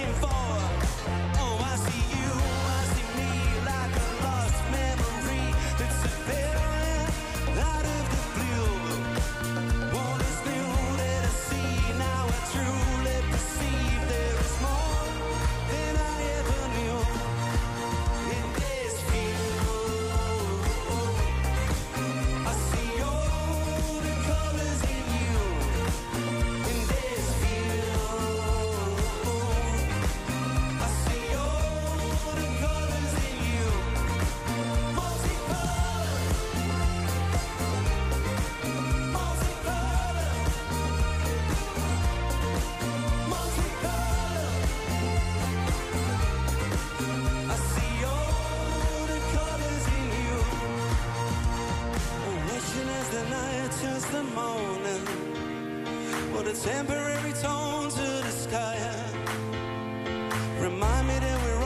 looking for. Oh, I see you, I see me, like a lost memory that's appearing out of the blue. What is new that I see now? I truly perceive there is more than I ever knew in this view. I see all the colors in you in this view. I see all the colors in you, multicolor, multicolor, multicolor. I see all the colors in you. Wishing as the night, just the morning. What a temporary tone to the sky. Remind me that we're